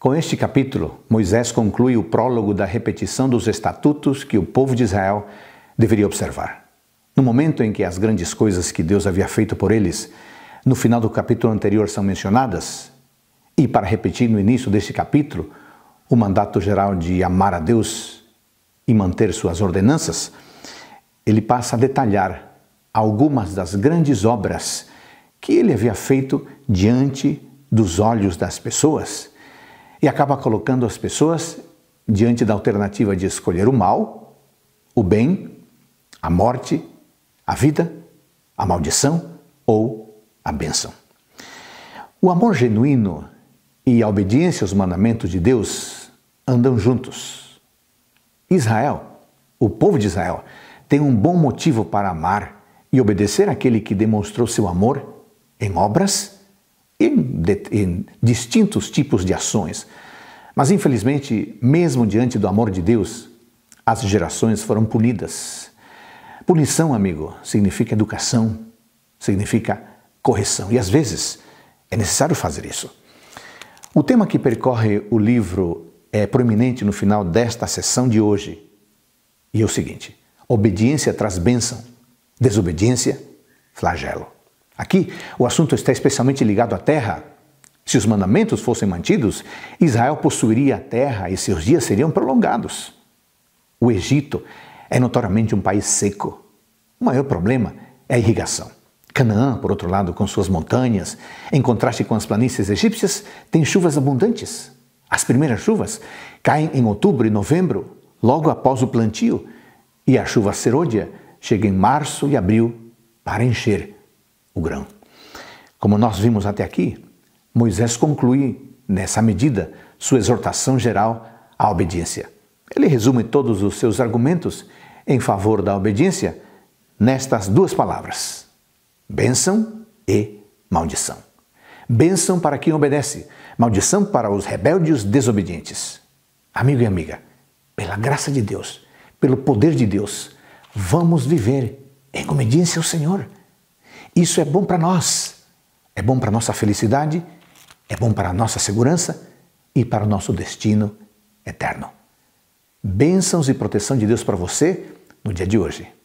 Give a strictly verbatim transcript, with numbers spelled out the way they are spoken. Com este capítulo, Moisés conclui o prólogo da repetição dos estatutos que o povo de Israel deveria observar. No momento em que as grandes coisas que Deus havia feito por eles, no final do capítulo anterior, são mencionadas, e para repetir no início deste capítulo, o mandato geral de amar a Deus e manter suas ordenanças, ele passa a detalhar algumas das grandes obras que ele havia feito diante dos olhos das pessoas, e acaba colocando as pessoas diante da alternativa de escolher o mal, o bem, a morte, a vida, a maldição ou a bênção. O amor genuíno e a obediência aos mandamentos de Deus andam juntos. Israel, o povo de Israel, tem um bom motivo para amar e obedecer àquele que demonstrou seu amor em obras, Em, de, em distintos tipos de ações. Mas, infelizmente, mesmo diante do amor de Deus, as gerações foram punidas. Punição, amigo, significa educação, significa correção. E, às vezes, é necessário fazer isso. O tema que percorre o livro é proeminente no final desta sessão de hoje. E é o seguinte: obediência traz bênção, desobediência, flagelo. Aqui, o assunto está especialmente ligado à terra. Se os mandamentos fossem mantidos, Israel possuiria a terra e seus dias seriam prolongados. O Egito é notoriamente um país seco. O maior problema é a irrigação. Canaã, por outro lado, com suas montanhas, em contraste com as planícies egípcias, tem chuvas abundantes. As primeiras chuvas caem em outubro e novembro, logo após o plantio, e a chuva serôdia chega em março e abril para encher o grão. Como nós vimos até aqui, Moisés conclui, nessa medida, sua exortação geral à obediência. Ele resume todos os seus argumentos em favor da obediência nestas duas palavras: bênção e maldição. Bênção para quem obedece, maldição para os rebeldes desobedientes. Amigo e amiga, pela graça de Deus, pelo poder de Deus, vamos viver em obediência ao Senhor. Isso é bom para nós, é bom para a nossa felicidade, é bom para a nossa segurança e para o nosso destino eterno. Bênçãos e proteção de Deus para você no dia de hoje.